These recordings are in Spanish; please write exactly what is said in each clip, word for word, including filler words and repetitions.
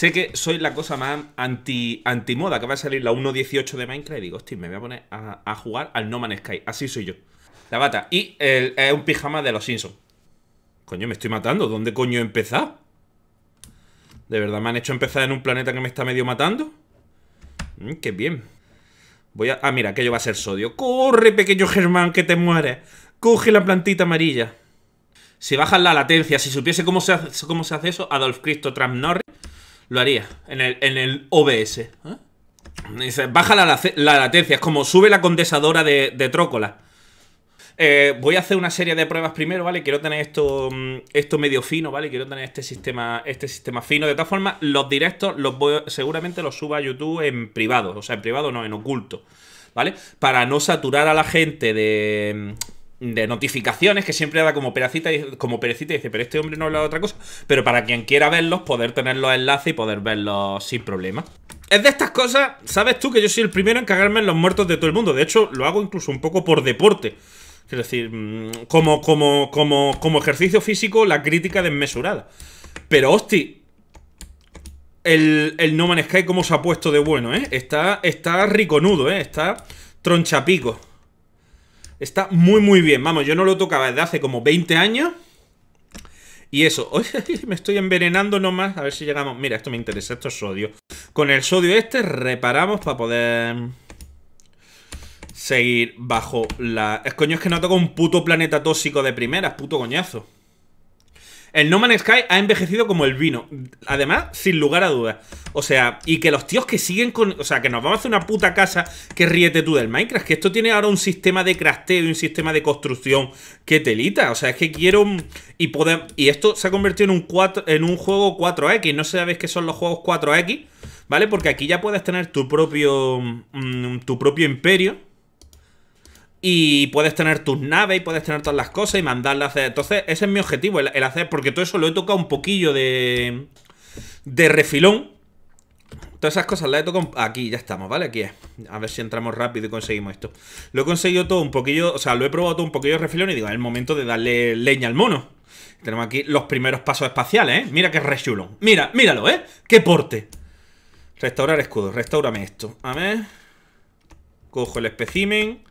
Sé que soy la cosa más anti, anti moda, que va a salir la uno punto dieciocho de Minecraft y digo, hostia, me voy a poner a, a jugar al No Man's Sky. Así soy yo. La bata. Y el, es un pijama de los Simpsons. Coño, me estoy matando. ¿Dónde coño he empezado? ¿De verdad me han hecho empezar en un planeta que me está medio matando? Mm, qué bien. Voy a... Ah, mira, aquello va a ser sodio. ¡Corre, pequeño Germán, que te mueres! ¡Coge la plantita amarilla! Si bajas la latencia, si supiese cómo se hace, cómo se hace eso, Adolf Cristo Trump Norris lo haría en el, en el O B S. ¿Eh? Dice, baja la, la, la latencia, es como sube la condensadora de, de trócola. Eh, voy a hacer una serie de pruebas primero, ¿vale? Quiero tener esto, esto medio fino, ¿vale? Quiero tener este sistema, este sistema fino. De todas formas, los directos los voy, seguramente los suba a YouTube en privado. O sea, en privado no, en oculto, ¿vale? Para no saturar a la gente de... de notificaciones, que siempre da como perecita y, como perecita y dice, pero este hombre no habla de otra cosa. Pero para quien quiera verlos, poder tener los enlaces y poder verlos sin problema. Es de estas cosas, sabes tú que yo soy el primero en cagarme en los muertos de todo el mundo. De hecho, lo hago incluso un poco por deporte. Es decir, como, como, como, como ejercicio físico, la crítica desmesurada. Pero hosti, el, el No Man's Sky como se ha puesto de bueno, ¿eh? Está, está riconudo, ¿eh? Está tronchapico. Está muy muy bien, vamos, yo no lo tocaba desde hace como veinte años. Y eso, hoy me estoy envenenando nomás, a ver si llegamos. Mira, esto me interesa, esto es sodio. Con el sodio este reparamos para poder seguir bajo la... Es coño, es que no toca un puto planeta tóxico de primeras, puto coñazo. El No Man's Sky ha envejecido como el vino. Además, sin lugar a dudas. O sea, y que los tíos que siguen con... O sea, que nos vamos a hacer una puta casa. Que ríete tú del Minecraft. Que esto tiene ahora un sistema de crafteo y un sistema de construcción. ¡Qué telita! O sea, es que quiero... Y poder, y esto se ha convertido en un, cuatro, en un juego cuatro equis. No sabéis qué son los juegos cuatro equis, ¿vale? Porque aquí ya puedes tener tu propio... Mmm, tu propio imperio. Y puedes tener tus naves y puedes tener todas las cosas y mandarlas a hacer. Entonces, ese es mi objetivo, el, el hacer, porque todo eso lo he tocado un poquillo de, de refilón. Todas esas cosas las he tocado... Aquí ya estamos, ¿vale? Aquí es. A ver si entramos rápido y conseguimos esto. Lo he conseguido todo un poquillo, o sea, lo he probado todo un poquillo de refilón y digo, es el momento de darle leña al mono. Tenemos aquí los primeros pasos espaciales, ¿eh? Mira qué rechulón. Mira, míralo, ¿eh? ¡Qué porte! Restaurar escudo, restaurame esto. A ver. Cojo el espécimen.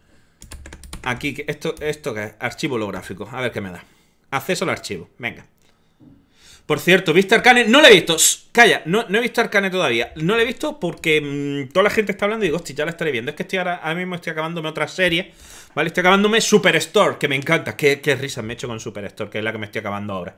Aquí, esto, esto que es, archivo holográfico. A ver qué me da. Acceso al archivo, venga. Por cierto, ¿viste Arcane? No lo he visto. Shh, calla, no, no he visto Arcane todavía. No lo he visto porque mmm, toda la gente está hablando y digo, hostia, ya la estaré viendo. Es que estoy ahora, ahora mismo estoy acabándome otra serie, ¿vale? Estoy acabándome Superstore, que me encanta. Qué, qué risas me he hecho con Superstore, que es la que me estoy acabando ahora.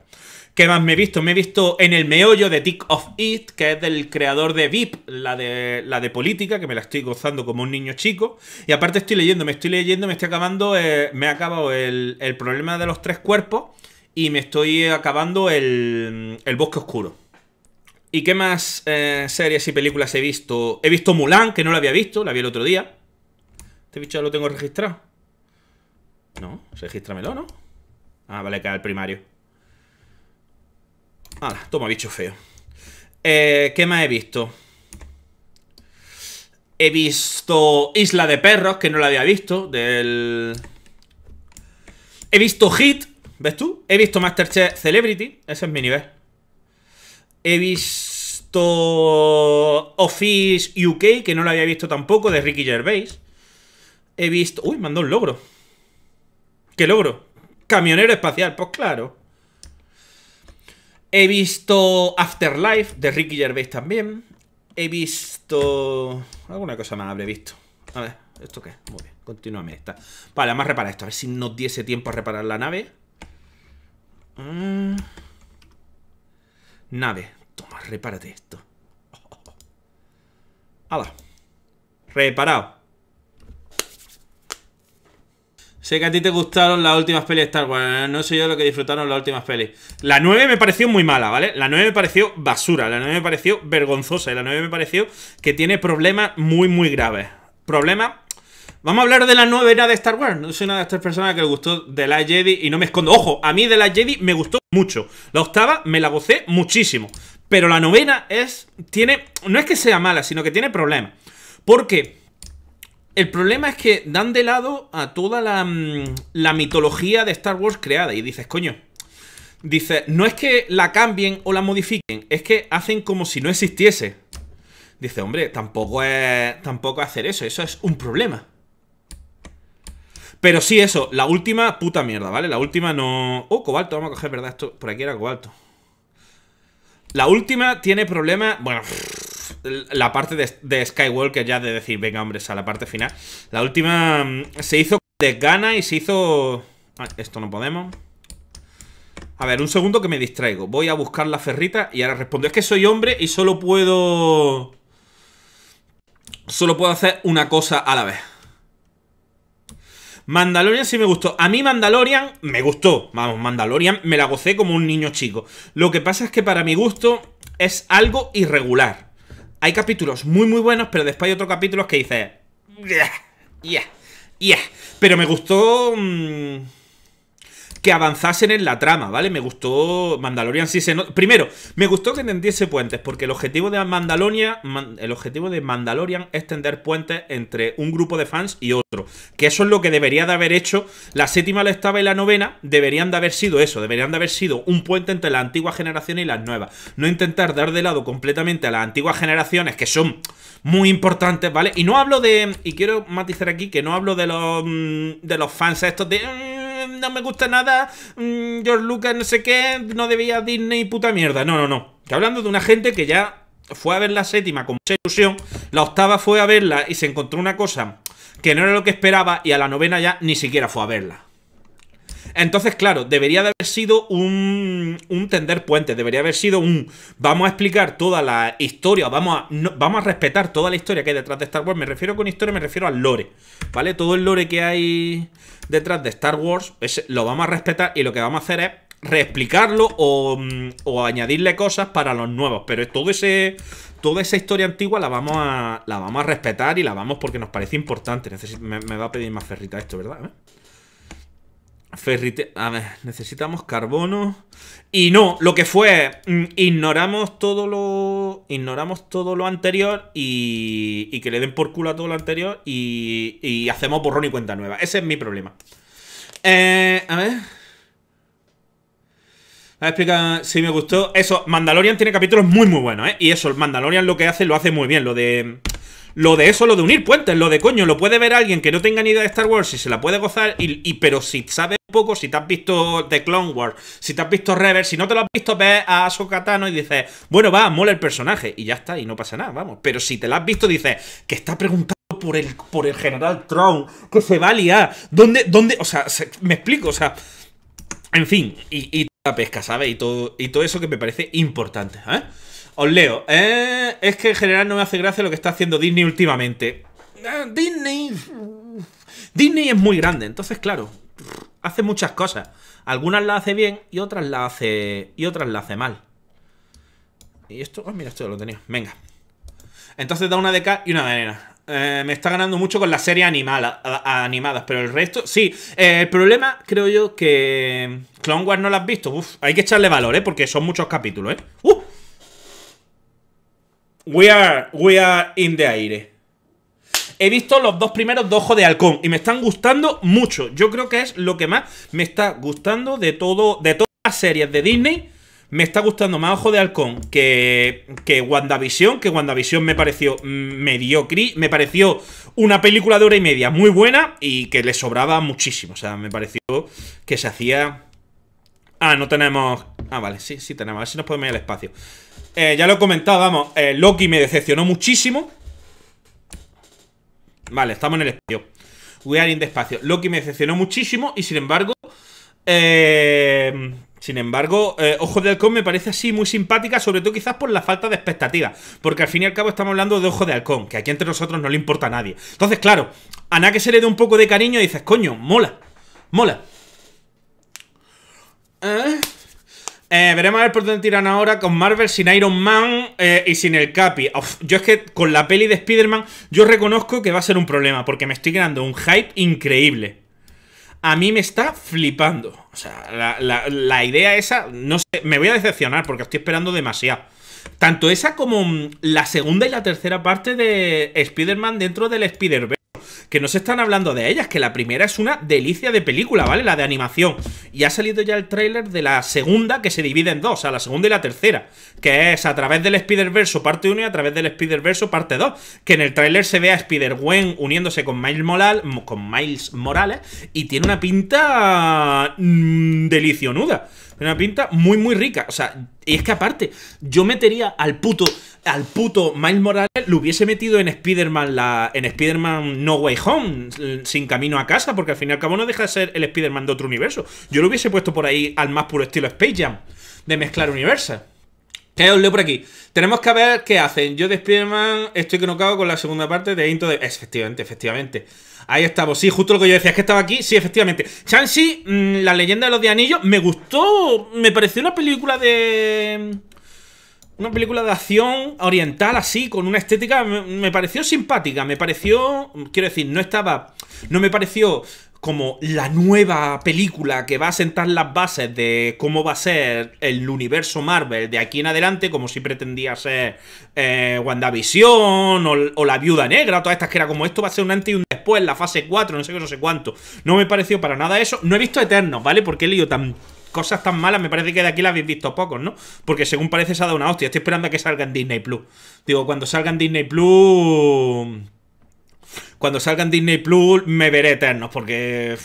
¿Qué más me he visto? Me he visto En el meollo de Tick of It, que es del creador de V I P, la de, la de política, que me la estoy gozando como un niño chico. Y aparte estoy leyendo, me estoy leyendo, me estoy acabando, eh, me he acabado el, el problema de los tres cuerpos. Y me estoy acabando el, el Bosque Oscuro. ¿Y qué más eh, series y películas he visto? He visto Mulan, que no la había visto, la vi el otro día. ¿Este bicho ya lo tengo registrado? No, regístramelo, ¿no? Ah, vale, queda el primario. Ah, toma, bicho feo. Eh, ¿Qué más he visto? He visto Isla de Perros, que no la había visto. Del... He visto Hit. ¿Ves tú? He visto MasterChef Celebrity. Ese es mi nivel. He visto Office U K, que no lo había visto tampoco, de Ricky Gervais. He visto... Uy, mandó un logro. ¿Qué logro? Camionero espacial, pues claro. He visto Afterlife, de Ricky Gervais también. He visto... Alguna cosa más habré visto. A ver, ¿esto qué? Muy bien, continúame esta. Vale, además repara esto. A ver si nos diese tiempo a reparar la nave. Mm. Nave. Toma, repárate esto. Oh, oh. ¡Hala! Reparado. Sé que a ti te gustaron las últimas pelis de Star Wars. No sé yo lo que disfrutaron las últimas pelis. La nueve me pareció muy mala, ¿vale? La nueve me pareció basura. La nueve me pareció vergonzosa. Y la nueve me pareció que tiene problemas muy, muy graves. Problemas... Vamos a hablar de la novela de Star Wars. No soy una de estas personas que le gustó The Last Jedi y no me escondo. Ojo, a mí The Last Jedi me gustó mucho. La octava me la gocé muchísimo. Pero la novena es... tiene... No es que sea mala, sino que tiene problemas. Porque el problema es que dan de lado a toda la, la mitología de Star Wars creada. Y dices, coño, Dice, no es que la cambien o la modifiquen, es que hacen como si no existiese. Dice, hombre, tampoco es tampoco hacer eso, eso es un problema. Pero sí, eso, la última puta mierda, ¿vale? La última no... Oh, cobalto, vamos a coger, ¿verdad? Esto por aquí era cobalto. La última tiene problemas... Bueno, la parte de, de Skywalker ya de decir, venga, hombre, esa la parte final. La última se hizo con desgana y se hizo... Ay, esto no podemos... A ver, un segundo que me distraigo. Voy a buscar la ferrita y ahora respondo. Es que soy hombre y solo puedo... Solo puedo hacer una cosa a la vez. Mandalorian sí me gustó. A mí Mandalorian me gustó. Vamos, Mandalorian me la gocé como un niño chico. Lo que pasa es que para mi gusto es algo irregular. Hay capítulos muy muy buenos, pero después hay otros capítulos que dices... Yeah, yeah, yeah. Pero me gustó... Mmm... que avanzasen en la trama, ¿vale? Me gustó Mandalorian, sí se... No... Primero, me gustó que tendiese puentes, porque el objetivo de Mandalorian, man... el objetivo de Mandalorian es tender puentes entre un grupo de fans y otro. Que eso es lo que debería de haber hecho la séptima, la octava y la novena. Deberían de haber sido eso, deberían de haber sido un puente entre la antigua generación y las nuevas. No intentar dar de lado completamente a las antiguas generaciones, que son muy importantes, ¿vale? Y no hablo de... Y quiero matizar aquí que no hablo de los, de los fans estos de... No me gusta nada, George Lucas no sé qué, no debía Disney puta mierda. No, no, no, estoy hablando de una gente que ya fue a ver la séptima con mucha ilusión. La octava fue a verla y se encontró una cosa que no era lo que esperaba. Y a la novena ya ni siquiera fue a verla. Entonces, claro, debería de haber sido un, un tender puente. Debería haber sido un... Vamos a explicar toda la historia. Vamos a, no, vamos a respetar toda la historia que hay detrás de Star Wars. Me refiero con historia, me refiero al lore, ¿vale? Todo el lore que hay detrás de Star Wars, ese, lo vamos a respetar. Y lo que vamos a hacer es reexplicarlo o, o añadirle cosas para los nuevos. Pero todo ese... Toda esa historia antigua la vamos a, la vamos a respetar y la vamos porque nos parece importante. Necesito, me, me va a pedir más ferrita esto, ¿verdad? ¿Eh? Ferrite... A ver, necesitamos carbono. Y no, lo que fue... Ignoramos todo lo... Ignoramos todo lo anterior y... y que le den por culo a todo lo anterior y... y hacemos borrón y cuenta nueva. Ese es mi problema. Eh... A ver... A explicar si me gustó. Eso, Mandalorian tiene capítulos muy muy buenos, ¿eh? Y eso, el Mandalorian lo que hace, lo hace muy bien. Lo de... Lo de eso, lo de unir puentes, lo de coño, lo puede ver alguien que no tenga ni idea de Star Wars y se la puede gozar, y, y pero si sabes un poco, si te has visto The Clone Wars, si te has visto Rebels, si no te lo has visto, ves a Ahsoka Tano y dices, bueno, va, mola el personaje, y ya está, y no pasa nada, vamos. Pero si te la has visto, dices, que está preguntando por el, por el general Tron, que se va a liar, ¿dónde, dónde? O sea, se, me explico, o sea, en fin, y, y toda la pesca, ¿sabes? Y todo, y todo eso que me parece importante, ¿eh? Os leo. Eh, es que en general no me hace gracia lo que está haciendo Disney últimamente. Eh, Disney... Disney es muy grande, entonces, claro, hace muchas cosas. Algunas las hace bien y otras las hace... Y otras las hace mal. Y esto... Oh, mira, esto ya lo tenía. Venga. Entonces da una de cal y una de arena. Eh, me está ganando mucho con las series animal, animadas, pero el resto... Sí, eh, el problema, creo yo, que... Clone Wars no lo has visto. Uf, hay que echarle valor, ¿eh? Porque son muchos capítulos, ¿eh? ¡Uh! We are, we are in the aire. He visto los dos primeros de Ojo de Halcón y me están gustando mucho. Yo creo que es lo que más me está gustando de todo, de todas las series de Disney. Me está gustando más Ojo de Halcón que, que WandaVision. Que WandaVision me pareció mediocre. Me pareció una película de hora y media muy buena y que le sobraba muchísimo. O sea, me pareció que se hacía... Ah, no tenemos... Ah, vale, sí, sí tenemos. A ver si nos podemos ir al espacio. Eh, ya lo he comentado, vamos, eh, Loki me decepcionó muchísimo. Vale, estamos en el espacio. We are in the espacio. Loki me decepcionó muchísimo y sin embargo eh, Sin embargo, eh, Ojo de Halcón me parece así muy simpática. Sobre todo quizás por la falta de expectativa, porque al fin y al cabo estamos hablando de Ojo de Halcón, que aquí entre nosotros no le importa a nadie. Entonces, claro, a nada que se le dé un poco de cariño y dices, coño, mola, mola. ¿Eh? Eh, veremos a ver por dónde tiran ahora con Marvel sin Iron Man eh, y sin el Capi. Uf, yo es que con la peli de Spider-Man yo reconozco que va a ser un problema porque me estoy creando un hype increíble. A mí me está flipando. O sea, la, la, la idea esa, no sé, me voy a decepcionar porque estoy esperando demasiado. Tanto esa como la segunda y la tercera parte de Spider-Man dentro del Spider-Verse. que no se están hablando de ellas, que la primera es una delicia de película, ¿vale? La de animación. Y ha salido ya el tráiler de la segunda, que se divide en dos, o sea, la segunda y la tercera, que es a través del Spider-Verse parte uno y a través del Spider-Verse parte dos, que en el tráiler se ve a Spider-Gwen uniéndose con Miles Morales, con Miles Morales y tiene una pinta mmm, delicionuda. Una pinta muy, muy rica. O sea, y es que aparte, yo metería al puto, al puto Miles Morales, lo hubiese metido en Spider-Man, la, en Spider-Man No Way Home, sin camino a casa, porque al fin y al cabo no deja de ser el Spider-Man de otro universo. Yo lo hubiese puesto por ahí al más puro estilo Space Jam, de mezclar universos. ¿Qué os leo por aquí? Tenemos que ver qué hacen. Yo de Spider-Man estoy conocado con la segunda parte de Into de... Efectivamente, efectivamente. Ahí estamos. Sí, justo lo que yo decía. Es que estaba aquí. Sí, efectivamente. Shang-Chi, mmm, la leyenda de los de anillos, me gustó. Me pareció una película de... Una película de acción oriental así, con una estética... Me, me pareció simpática. Me pareció... Quiero decir, no estaba... No me pareció... como la nueva película que va a sentar las bases de cómo va a ser el universo Marvel de aquí en adelante, como si pretendía ser eh, WandaVision o, o La Viuda Negra, o todas estas que era como esto va a ser un antes y un después, la fase cuatro, no sé qué, no sé cuánto. No me pareció para nada eso. No he visto Eternos, ¿vale? Porque he leído tan... cosas tan malas, me parece que de aquí las habéis visto pocos, ¿no? Porque según parece se ha dado una hostia. Estoy esperando a que salga en Disney Plus. Digo, cuando salga en Disney Plus... Cuando salga en Disney Plus me veré Eternos, porque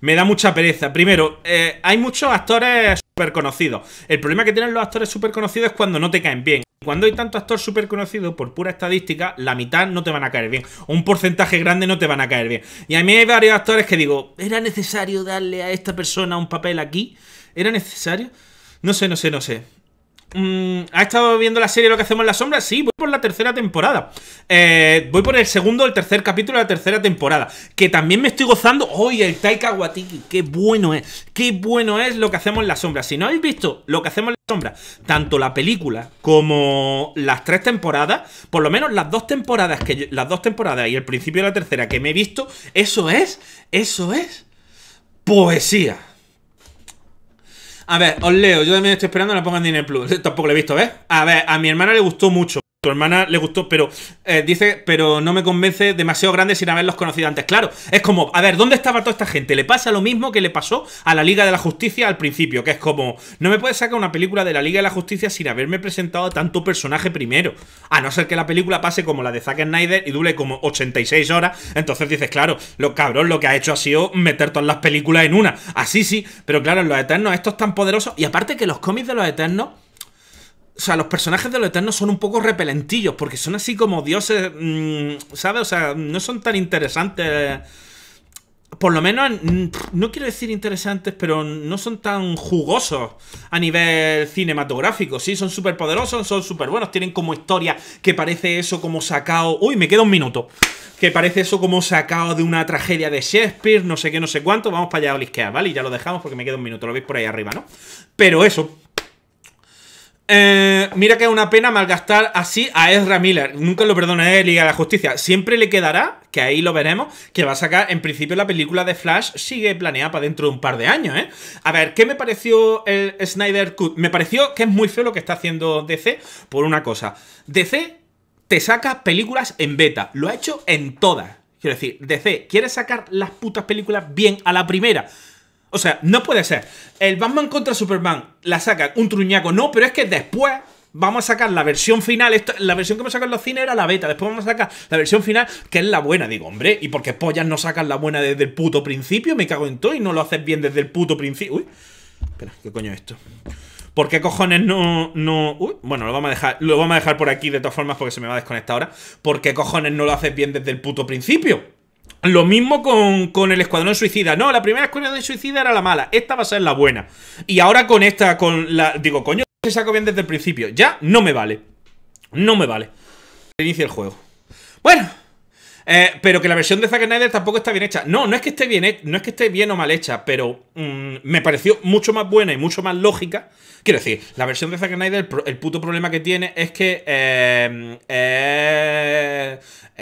me da mucha pereza. Primero, eh, hay muchos actores súper conocidos. El problema que tienen los actores súper conocidos es cuando no te caen bien. Cuando hay tanto actor súper conocido, por pura estadística, la mitad no te van a caer bien. O un porcentaje grande no te van a caer bien. Y a mí hay varios actores que digo, ¿era necesario darle a esta persona un papel aquí? ¿Era necesario? No sé, no sé, no sé. ¿Ha estado viendo la serie Lo que hacemos en la sombra? Sí, voy por la tercera temporada. eh, Voy por el segundo, el tercer capítulo de la tercera temporada, que también me estoy gozando. ¡Oye, el Taika Waititi! ¡Qué bueno es! ¡Qué bueno es Lo que hacemos en la sombra! Si no habéis visto Lo que hacemos en la sombra, tanto la película como las tres temporadas, por lo menos las dos temporadas que yo, las dos temporadas y el principio de la tercera que me he visto, eso es, eso es poesía. A ver, os leo, yo también estoy esperando la pongan en Disney Plus. Tampoco lo he visto, ¿ves? A ver, a mi hermana le gustó mucho. A tu hermana le gustó, pero eh, dice, pero no me convence, demasiado grande sin haberlos conocido antes. Claro, es como, a ver, ¿dónde estaba toda esta gente? Le pasa lo mismo que le pasó a la Liga de la Justicia al principio, que es como, no me puedes sacar una película de la Liga de la Justicia sin haberme presentado a tanto personaje primero. A no ser que la película pase como la de Zack Snyder y dure como ochenta y seis horas. Entonces dices, claro, lo cabrón lo que ha hecho ha sido meter todas las películas en una. Así sí, pero claro, en los Eternos estos tan poderosos. Y aparte que los cómics de los Eternos, o sea, los personajes de los Eternos son un poco repelentillos, porque son así como dioses, ¿sabes? O sea, no son tan interesantes. Por lo menos, no quiero decir interesantes, pero no son tan jugosos a nivel cinematográfico. Sí, son súper poderosos, son súper buenos, tienen como historia que parece eso como sacado... Uy, me queda un minuto. Que parece eso como sacado de una tragedia de Shakespeare, no sé qué, no sé cuánto. Vamos para allá a olisquear, ¿vale? Y ya lo dejamos porque me queda un minuto, lo veis por ahí arriba, ¿no? Pero eso... Eh, mira que es una pena malgastar así a Ezra Miller. Nunca lo perdonaré Liga de la Justicia. Siempre le quedará, que ahí lo veremos, que va a sacar, en principio, la película de Flash sigue planeada para dentro de un par de años, ¿eh? A ver, ¿qué me pareció el Snyder Cut? Me pareció que es muy feo lo que está haciendo D C por una cosa. D C te saca películas en beta. Lo ha hecho en todas. Quiero decir, D C quiere sacar las putas películas bien a la primera. O sea, no puede ser. El Batman contra Superman la sacan un truñaco. No, pero es que después vamos a sacar la versión final. Esto, la versión que hemos sacado en los cines era la beta. Después vamos a sacar la versión final, que es la buena. Digo, hombre, ¿y por qué pollas no sacan la buena desde el puto principio? Me cago en todo y no lo haces bien desde el puto principio. Uy, espera, ¿qué coño es esto? ¿Por qué cojones no, no... Uy, bueno, lo vamos a dejar, lo vamos a dejar por aquí de todas formas porque se me va a desconectar ahora. ¿Por qué cojones no lo haces bien desde el puto principio? Lo mismo con, con el Escuadrón Suicida. No, la primera Escuadrón Suicida era la mala. Esta va a ser la buena. Y ahora con esta, con la... Digo, coño, se sacó bien desde el principio. Ya no me vale. No me vale. Reinicia el juego. Bueno. Eh, pero que la versión de Zack Snyder tampoco está bien hecha. No, no es que esté bien, no es que esté bien o mal hecha, pero mmm, me pareció mucho más buena y mucho más lógica. Quiero decir, la versión de Zack Snyder, el, el puto problema que tiene es que eh, eh,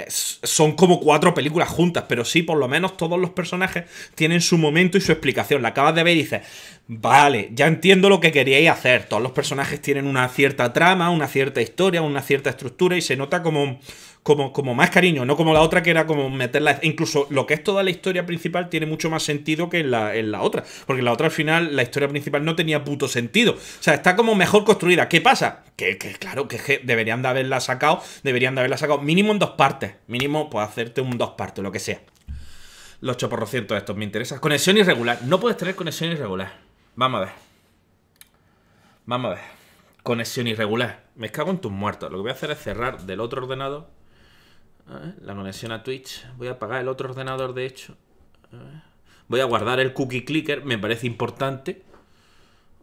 son como cuatro películas juntas, pero sí, por lo menos todos los personajes tienen su momento y su explicación. La acabas de ver y dices, Vale, ya entiendo lo que queríais hacer. Todos los personajes tienen una cierta trama, una cierta historia, una cierta estructura y se nota como, como, como más cariño, no como la otra que era como meterla... Incluso lo que es toda la historia principal tiene mucho más sentido que en la, en la otra, porque en la otra al final la historia principal no tenía puto sentido. O sea, está como mejor construida. ¿Qué pasa? Que, que claro, que, que deberían de haberla sacado, deberían de haberla sacado mínimo en dos partes. Mínimo, pues hacerte un dos partes, lo que sea. Los choporrocientos estos me interesan. Conexión irregular. No puedes tener conexión irregular. Vamos a ver. Vamos a ver. Conexión irregular. Me cago en tus muertos. Lo que voy a hacer es cerrar del otro ordenador. A ver, la conexión a Twitch. Voy a apagar el otro ordenador, de hecho. A ver. Voy a guardar el cookie clicker. Me parece importante.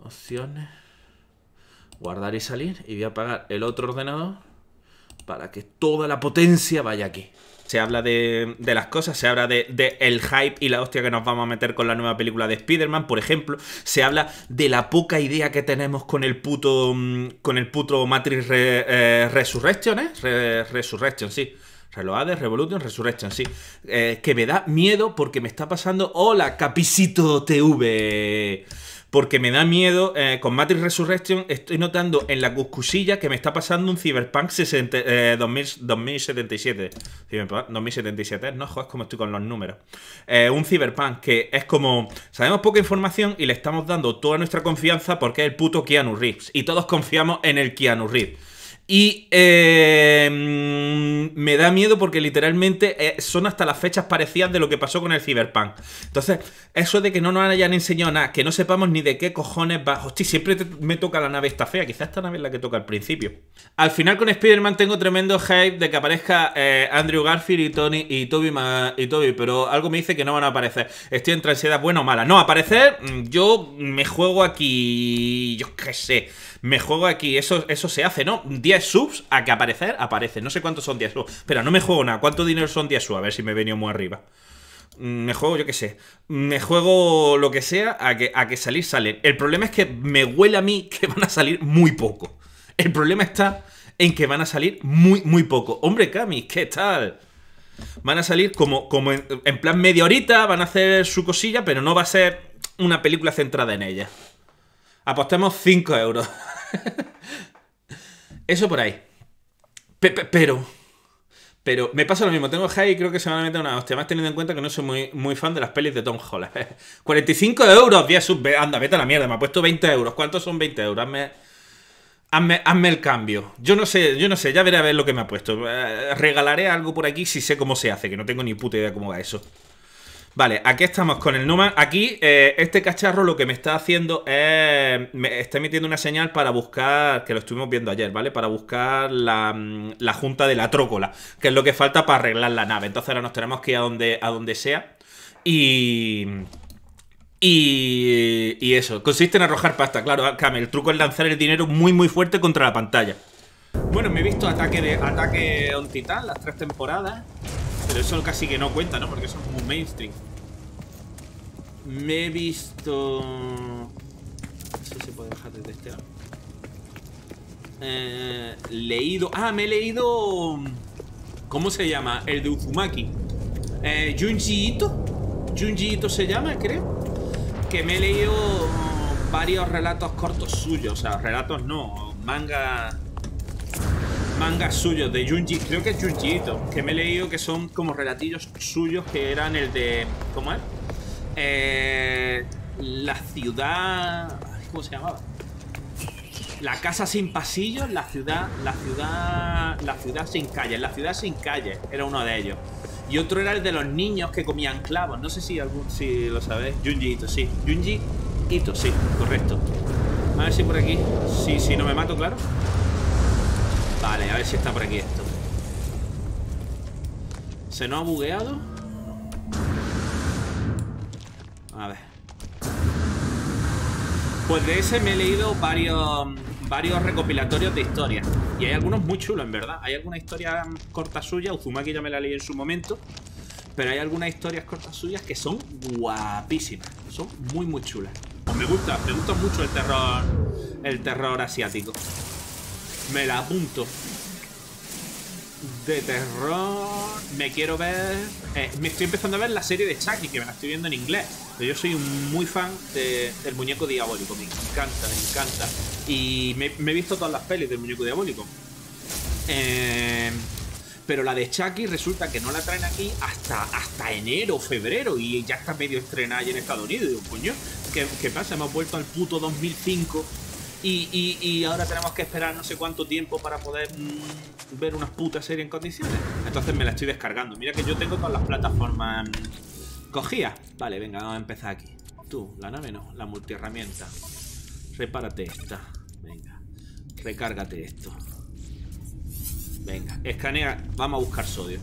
Opciones. Guardar y salir. Y voy a apagar el otro ordenador para que toda la potencia vaya aquí. Se habla de, de las cosas, se habla de, de el hype y la hostia que nos vamos a meter con la nueva película de Spider-Man, por ejemplo. Se habla de la poca idea que tenemos con el puto con el puto Matrix Re, eh, Resurrection, ¿eh? Re, Resurrection, sí. Reloaded, Revolution, Resurrection, sí. Eh, que me da miedo porque me está pasando... ¡Hola, Capicito T V! Porque me da miedo, eh, con Matrix Resurrection estoy notando en la cuscusilla que me está pasando un Cyberpunk sesenta, eh, dos mil, dos mil setenta y siete. Cyberpunk dos mil setenta y siete, no jodas como estoy con los números. Eh, un Cyberpunk que es como, sabemos poca información y le estamos dando toda nuestra confianza porque es el puto Keanu Reeves. Y todos confiamos en el Keanu Reeves. Y eh, me da miedo porque literalmente son hasta las fechas parecidas de lo que pasó con el Cyberpunk. Entonces, eso de que no nos hayan enseñado nada, que no sepamos ni de qué cojones va. Hostia, siempre te, me toca la nave esta fea. Quizás esta nave es la que toca al principio. Al final con Spider-Man tengo tremendo hype de que aparezca eh, Andrew Garfield y Tony y Tobey, y Tobey, pero algo me dice que no van a aparecer. Estoy entre ansiedad buena o mala. No, aparecer, yo me juego aquí... Yo qué sé. Me juego aquí. Eso, eso se hace, ¿no? diez subs a que aparecer, aparece. No sé cuántos son diez subs. Espera, no me juego nada. ¿Cuánto dinero son diez subs? A ver si me he venido muy arriba. Me juego, yo qué sé. Me juego lo que sea a que, a que salir salen. El problema es que me huele a mí que van a salir muy poco. El problema está en que van a salir muy, muy poco. Hombre, Cami, ¿qué tal? Van a salir como, como en, en plan media horita. Van a hacer su cosilla, pero no va a ser una película centrada en ella. Apostemos cinco euros. Eso por ahí. Pe -pe pero... Pero me pasa lo mismo. Tengo hype y creo que se van a meter una hostia. Más teniendo en cuenta que no soy muy, muy fan de las pelis de Tom Holland. cuarenta y cinco euros. diez sub. Anda, vete a la mierda. Me ha puesto veinte euros. ¿Cuántos son veinte euros? Hazme, hazme, hazme el cambio. Yo no sé. Yo no sé. Ya veré a ver lo que me ha puesto. Eh, regalaré algo por aquí si sé cómo se hace. Que no tengo ni puta idea cómo va eso. Vale, aquí estamos con el No Man's Sky. Aquí, eh, este cacharro lo que me está haciendo es... Me está emitiendo una señal para buscar... Que lo estuvimos viendo ayer, ¿vale? Para buscar la, la junta de la trócola, que es lo que falta para arreglar la nave. Entonces ahora nos tenemos que ir a donde, a donde sea. Y... Y... Y eso. Consiste en arrojar pasta. Claro, Cam, el truco es lanzar el dinero muy, muy fuerte contra la pantalla. Bueno, me he visto Ataque de Ataque on Titan, las tres temporadas. Pero eso casi que no cuenta, ¿no? Porque eso es muy mainstream. Me he visto... Si se puede dejar de testear. Eh, leído... Ah, me he leído... ¿Cómo se llama? El de Uzumaki. Eh, Junji Ito. Junji Ito se llama, creo. Que me he leído varios relatos cortos suyos. O sea, relatos no. Manga... Mangas suyos de Junji, creo que es Junji Ito, que me he leído que son como relatillos suyos que eran el de... ¿Cómo es? Eh, la ciudad... ¿Cómo se llamaba? La casa sin pasillos, la ciudad... La ciudad... La ciudad sin calles, la ciudad sin calles, era uno de ellos. Y otro era el de los niños que comían clavos, no sé si algún... si lo sabéis. Junji Ito, sí. Junji Ito, sí, correcto. A ver si por aquí... Sí, sí, no me mato, claro. Vale, a ver si está por aquí esto. ¿Se nos ha bugueado? A ver. Pues de ese me he leído varios varios recopilatorios de historias. Y hay algunos muy chulos, en verdad. Hay alguna historia corta suya. Uzumaki ya me la leí en su momento. Pero hay algunas historias cortas suyas que son guapísimas. Son muy, muy chulas. Pues me gusta, me gusta mucho el terror, el terror asiático. Me la apunto. de terror me quiero ver... Eh, me estoy empezando a ver la serie de Chucky, que me la estoy viendo en inglés. Yo soy muy fan de, del Muñeco Diabólico, me encanta, me encanta. Y me, me he visto todas las pelis del Muñeco Diabólico. Eh, pero la de Chucky resulta que no la traen aquí hasta, hasta enero, febrero, y ya está medio estrenada allí en Estados Unidos. Y digo, coño, ¿qué, qué pasa? Hemos vuelto al puto dos mil cinco... Y, y, y ahora tenemos que esperar no sé cuánto tiempo para poder mmm, ver una puta serie en condiciones. Entonces me la estoy descargando. Mira que yo tengo todas las plataformas mmm, cogidas. Vale, venga, vamos a empezar aquí. Tú, la nave no, la multiherramienta. Repárate esta. Venga, recárgate esto. Venga, escanea. Vamos a buscar sodio.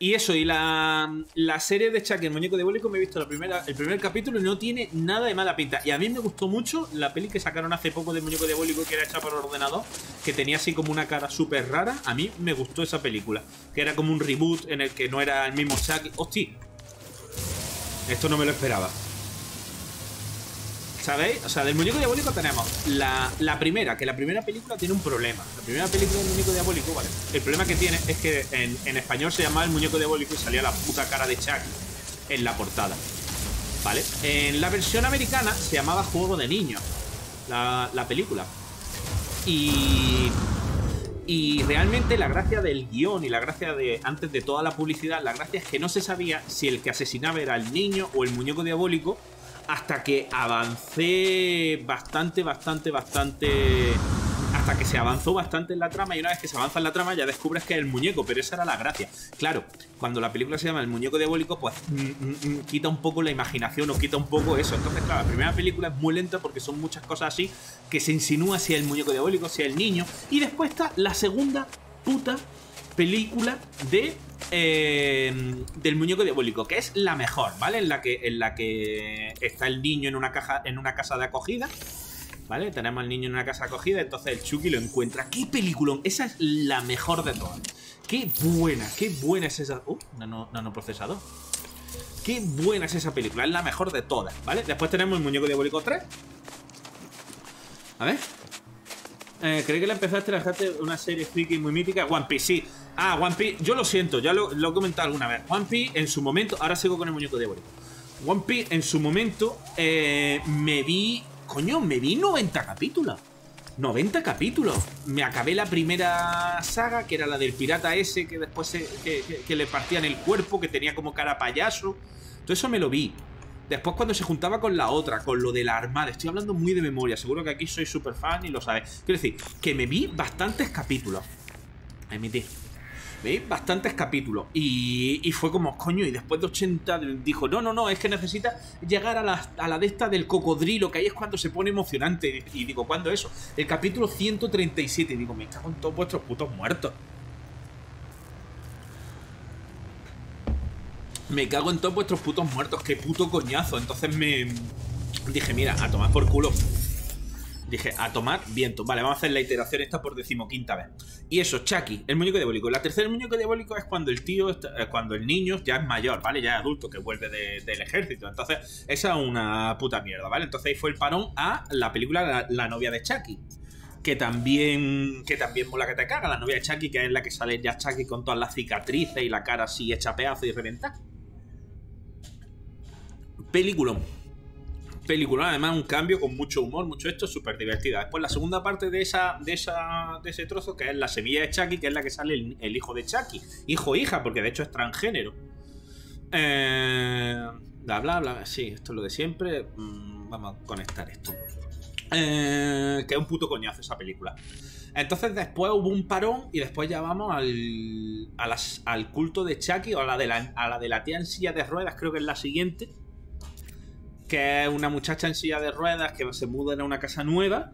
Y eso, y la, la serie de Chucky, el Muñeco Diabólico, me he visto la primera, el primer capítulo y no tiene nada de mala pinta. Y a mí me gustó mucho la peli que sacaron hace poco del Muñeco Diabólico, que era hecha por ordenador, que tenía así como una cara súper rara. A mí me gustó esa película, que era como un reboot en el que no era el mismo Chucky. ¡Hostia! Esto no me lo esperaba. ¿Sabéis? O sea, del Muñeco Diabólico tenemos la, la primera, que la primera película tiene un problema. La primera película del Muñeco Diabólico, vale. El problema que tiene es que en, en español se llamaba El Muñeco Diabólico y salía la puta cara de Chucky en la portada. ¿Vale? En la versión americana se llamaba Juego de Niños, la, la película. Y... Y realmente la gracia del guión y la gracia de, antes de toda la publicidad, la gracia es que no se sabía si el que asesinaba era el niño o el Muñeco Diabólico, hasta que avancé bastante, bastante, bastante... Hasta que se avanzó bastante en la trama, y una vez que se avanza en la trama ya descubres que es el muñeco, pero esa era la gracia. Claro, cuando la película se llama El Muñeco Diabólico, pues mm, mm, quita un poco la imaginación o quita un poco eso. Entonces, claro, la primera película es muy lenta porque son muchas cosas así que se insinúa si es el Muñeco Diabólico, si es el niño. Y después está la segunda puta película de... Eh, del Muñeco Diabólico, que es la mejor, ¿vale? En la que, en la que está el niño en una caja, en una casa de acogida, ¿vale? Tenemos al niño en una casa de acogida, entonces el Chucky lo encuentra. ¡Qué peliculón! Esa es la mejor de todas. ¡Qué buena! ¡Qué buena es esa! ¡Uh! Nano, nanoprocesador. ¡Qué buena es esa película! Es la mejor de todas, ¿vale? Después tenemos El Muñeco Diabólico tres. A ver. Eh, ¿Crees que la empezaste a dejarte una serie friki muy mítica? One Piece, sí. Ah, One Piece, yo lo siento, ya lo, lo he comentado alguna vez. One Piece en su momento, ahora sigo con El Muñeco Diabólico. One Piece en su momento eh, me vi, coño, me vi noventa capítulos. noventa capítulos. Me acabé la primera saga, que era la del pirata ese, que después se, que, que, que le partían el cuerpo, que tenía como cara payaso. Todo eso me lo vi. Después cuando se juntaba con la otra, con lo de la armada. Estoy hablando muy de memoria, seguro que aquí soy súper fan y lo sabéis. Quiero decir, que me vi bastantes capítulos. Emití. ¿Veis? Bastantes capítulos. Y, y fue como, coño, y después de ochenta dijo, no, no, no, es que necesita llegar a la, a la de esta del cocodrilo, que ahí es cuando se pone emocionante. Y digo, ¿cuándo eso? El capítulo ciento treinta y siete. Y digo, me cago en todos vuestros putos muertos. Me cago en todos vuestros putos muertos. Qué puto coñazo. Entonces me... Dije, mira, a tomar por culo. Dije, a tomar viento. Vale, vamos a hacer la iteración esta por decimoquinta vez. Y eso, Chucky, el Muñeco Diabólico. La tercera del Muñeco Diabólico es cuando el tío, cuando el niño ya es mayor, ¿vale? Ya es adulto, que vuelve de, del ejército. Entonces, esa es una puta mierda, ¿vale? Entonces ahí fue el parón a la película La, la novia de Chucky. Que también, que también mola que te caga. La novia de Chucky, que es la que sale ya Chucky con todas las cicatrices y la cara así hecha pedazo y reventada. Peliculón. Película, además un cambio con mucho humor, mucho esto, súper divertida. Después la segunda parte de esa, de esa, de ese trozo, que es la semilla de Chucky, que es la que sale el, el hijo de Chucky, hijo hija, porque de hecho es transgénero. Eh, bla bla bla, sí, esto es lo de siempre. Mm, vamos a conectar esto. Eh, que es un puto coñazo esa película. Entonces después hubo un parón y después ya vamos al, a las, al culto de Chucky, o a la de la, a la de la tía en silla de ruedas, creo que es la siguiente. Que es una muchacha en silla de ruedas que se muda a una casa nueva.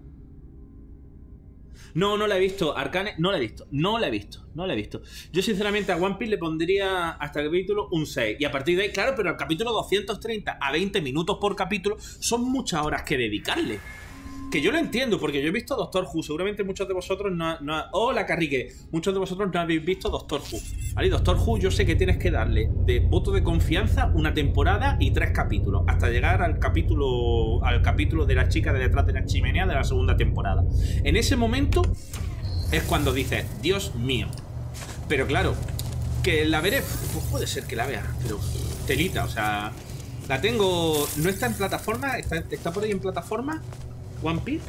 No, no la he visto. Arcane, no la he visto. No la he visto. No la he visto. Yo, sinceramente, a One Piece le pondría hasta el capítulo un seis. Y a partir de ahí, claro, pero al capítulo doscientos treinta a veinte minutos por capítulo son muchas horas que dedicarle. Que yo lo entiendo, porque yo he visto Doctor Who. Seguramente muchos de vosotros no... no ¡Hola, Carrique! Muchos de vosotros no habéis visto Doctor Who. ¿Vale? Doctor Who, yo sé que tienes que darle de voto de confianza una temporada y tres capítulos, hasta llegar al capítulo, al capítulo de la chica de detrás de la chimenea de la segunda temporada. En ese momento es cuando dices, Dios mío, Pero claro, que la veré, pues puede ser que la vea, pero telita, o sea, la tengo, no está en plataforma, está, está por ahí en plataforma, One Piece.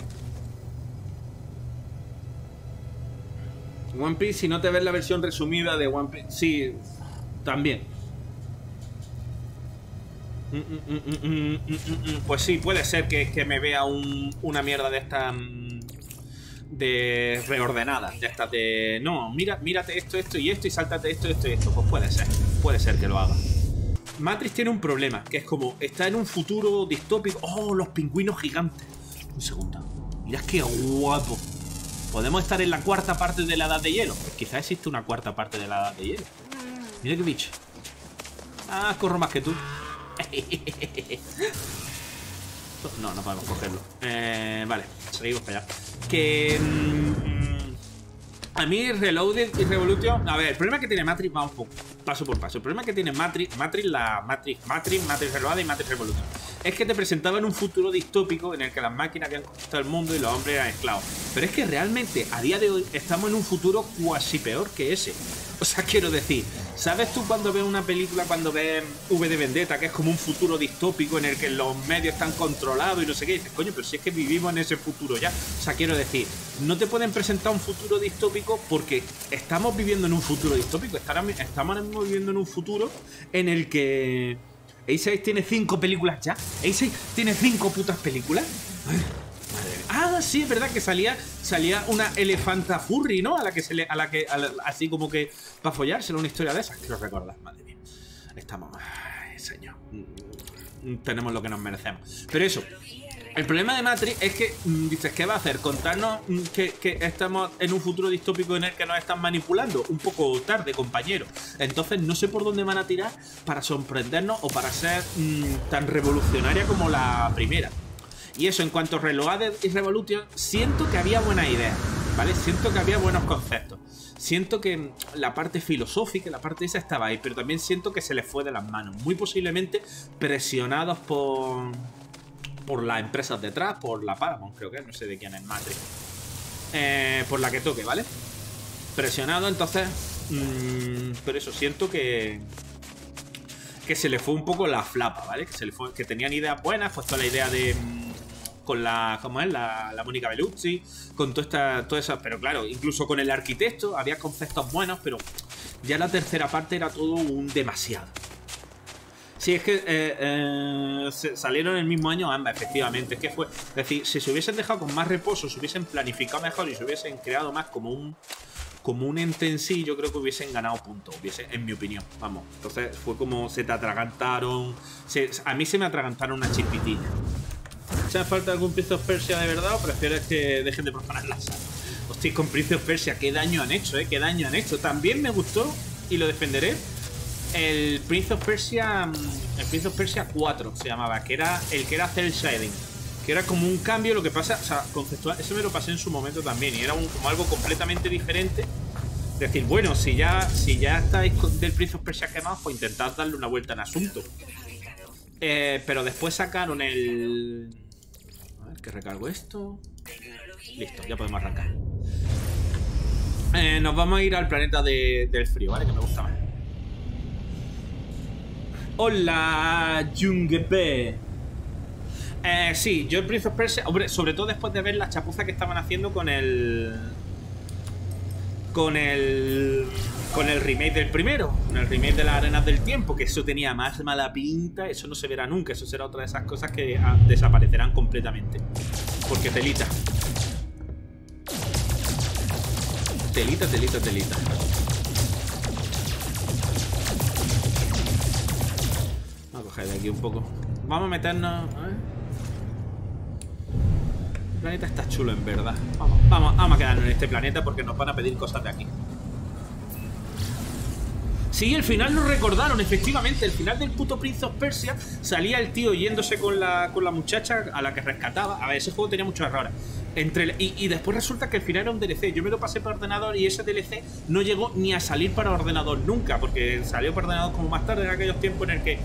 One Piece, si no te ves la versión resumida de One Piece, sí, también. Pues sí, puede ser que, que me vea un, una mierda de esta... de reordenadas, de estas de... No, mira, mírate esto, esto y esto y sáltate esto, esto y esto. Pues puede ser, puede ser que lo haga. Matrix tiene un problema, que es como está en un futuro distópico. ¡Oh, los pingüinos gigantes! Un segundo, mirad qué guapo. Podemos estar en la cuarta parte de la Edad de Hielo. Pues quizás existe una cuarta parte de la Edad de Hielo. Mira qué bicho. Ah, corro más que tú. No, no podemos cogerlo. Eh, vale, seguimos para allá. Que... Mmm, a mí Reloaded y Revolution... A ver, el problema que tiene Matrix... Vamos paso por paso. El problema que tiene Matrix... Matrix, la Matrix... Matrix, Matrix Reloaded y Matrix Revolution. Es que te presentaban un futuro distópico en el que las máquinas habían conquistado el mundo y los hombres eran esclavos. Pero es que realmente, a día de hoy, estamos en un futuro cuasi peor que ese. O sea, quiero decir... ¿Sabes tú cuando ves una película, cuando ves V de Vendetta, que es como un futuro distópico en el que los medios están controlados y no sé qué? Y dices, coño, pero si es que vivimos en ese futuro ya. O sea, quiero decir, no te pueden presentar un futuro distópico porque estamos viviendo en un futuro distópico. Estamos ahora mismo viviendo en un futuro en el que... ¿A seis tiene cinco películas ya? ¿A seis tiene cinco putas películas? Ah, sí, es verdad que salía salía una elefanta furry, ¿no? A la que se le... A la que, a la, así como que para follársela, una historia de esas. Quiero recordar, madre mía. Estamos... Ay, señor. Tenemos lo que nos merecemos. Pero eso, el problema de Matrix es que... Dices, ¿qué va a hacer? Contarnos que, que estamos en un futuro distópico en el que nos están manipulando. Un poco tarde, compañero. Entonces no sé por dónde van a tirar para sorprendernos o para ser mmm, tan revolucionaria como la primera. Y eso, en cuanto a Reloaded y Revolution, siento que había buena idea, ¿vale? Siento que había buenos conceptos. Siento que la parte filosófica, la parte esa estaba ahí, pero también siento que se les fue de las manos. Muy posiblemente presionados por por las empresas detrás, por la Paramount, creo que, no sé de quién es Matrix. Eh, por la que toque, ¿vale? Presionado, entonces... Mmm, pero eso, siento que... que se les fue un poco la flapa, ¿vale? Que, se les fue, que tenían ideas buenas, pues toda la idea de... con la, ¿cómo es? La, la Mónica Bellucci, con toda esta, toda esa, pero claro, incluso con el arquitecto, había conceptos buenos, pero ya la tercera parte era todo un demasiado. Sí, es que eh, eh, salieron el mismo año ambas, efectivamente, es que fue, es decir, si se hubiesen dejado con más reposo, se hubiesen planificado mejor y se hubiesen creado más como un, como un ente en sí, yo creo que hubiesen ganado puntos, hubiesen, en mi opinión, vamos. Entonces fue como se te atragantaron, se, a mí se me atragantaron una chispitilla. Si hace falta algún Prince of Persia de verdad, o prefiero que dejen de profanar la sala. Hostia, con Prince of Persia, qué daño han hecho, ¿eh? Qué daño han hecho. También me gustó, y lo defenderé, el Prince of Persia, el Prince of Persia cuatro se llamaba, que era el que era cel shading, que era como un cambio, lo que pasa, o sea, conceptual, eso me lo pasé en su momento también, y era un, como algo completamente diferente. Es decir, bueno, si ya, si ya estáis del Prince of Persia quemados, pues intentad darle una vuelta al asunto. Eh, pero después sacaron el... A ver, que recargo esto. Listo, ya podemos arrancar. Eh, nos vamos a ir al planeta de, del frío, ¿vale? Que me gusta más. Hola, Jungepe. Eh, sí, yo el Prince of Persia... Hombre, sobre todo después de ver la chapuza que estaban haciendo con el... Con el... Con el remake del primero, con el remake de las arenas del tiempo, que eso tenía más mala pinta, eso no se verá nunca, eso será otra de esas cosas que ah, desaparecerán completamente. Porque telita. Telita, telita, telita. Vamos a coger de aquí un poco. Vamos a meternos... ¿eh? El planeta está chulo, en verdad. Vamos, vamos, vamos a quedarnos en este planeta porque nos van a pedir cosas de aquí. Sí, el final lo recordaron, efectivamente. El final del puto Prince of Persia salía el tío yéndose con la, con la muchacha a la que rescataba. A ver, ese juego tenía muchos errores. Entre la, y, y después resulta que al final era un D L C. Yo me lo pasé para ordenador y ese D L C no llegó ni a salir para ordenador nunca, porque salió para ordenador como más tarde, en aquellos tiempos en el que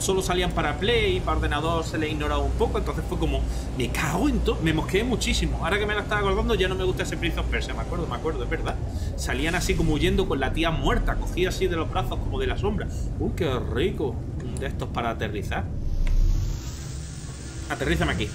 solo salían para Play y para ordenador se les ignoraba un poco. Entonces fue como, me cago en todo, me mosqueé muchísimo. Ahora que me lo estaba acordando, ya no me gusta ese Prince of Persia. Me acuerdo, me acuerdo, es verdad. Salían así como huyendo con la tía muerta, cogía así de los brazos como de la sombra. Uy, qué rico. De estos para aterrizar. Aterrízame aquí.